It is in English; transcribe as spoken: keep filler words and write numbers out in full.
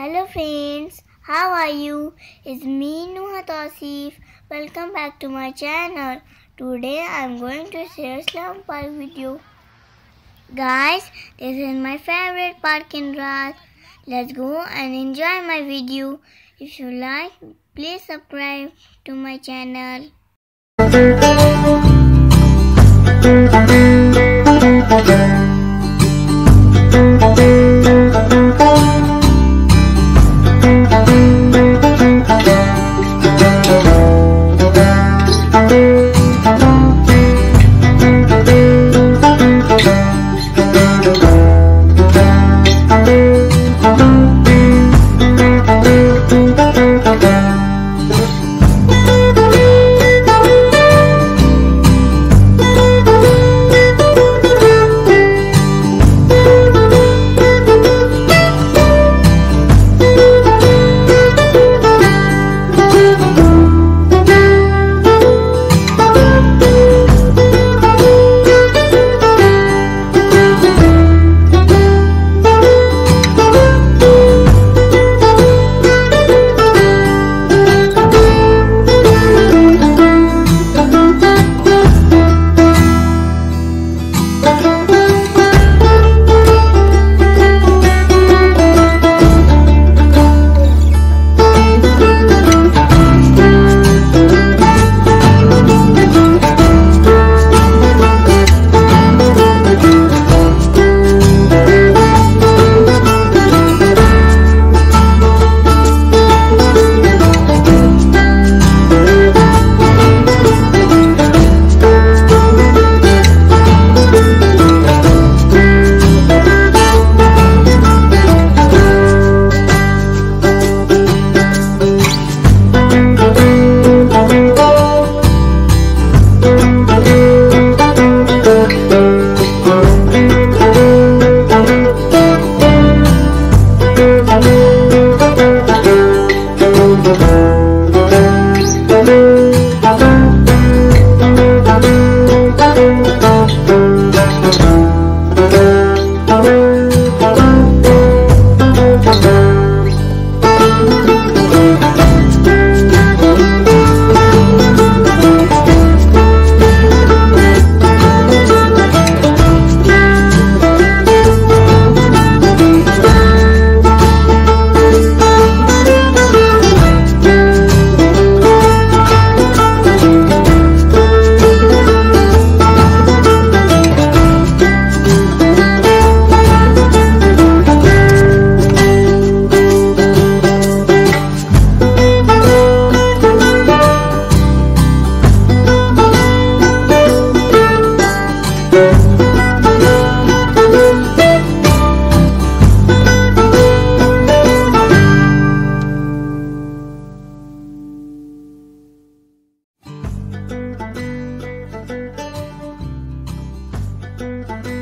Hello friends, how are you? It's me Nuha Tauseef. Welcome back to my channel. Today I'm going to share Salam Park with you. Guys, this is my favorite park in Riyadh. Let's go and enjoy my video. If you like, please subscribe to my channel. Thank you.